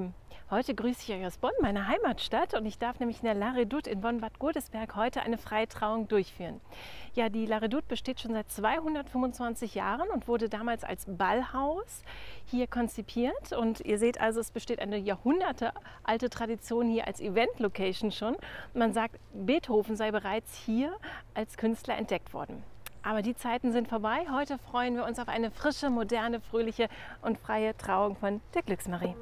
Lieben, heute grüße ich euch aus Bonn, meiner Heimatstadt, und ich darf nämlich in der La Redoute in Bonn-Bad Godesberg heute eine Freitrauung durchführen. Ja, die La Redoute besteht schon seit 225 Jahren und wurde damals als Ballhaus hier konzipiert, und ihr seht also, es besteht eine jahrhundertealte Tradition hier als Event-Location schon. Man sagt, Beethoven sei bereits hier als Künstler entdeckt worden. Aber die Zeiten sind vorbei. Heute freuen wir uns auf eine frische, moderne, fröhliche und freie Trauung von der Glücksmarie.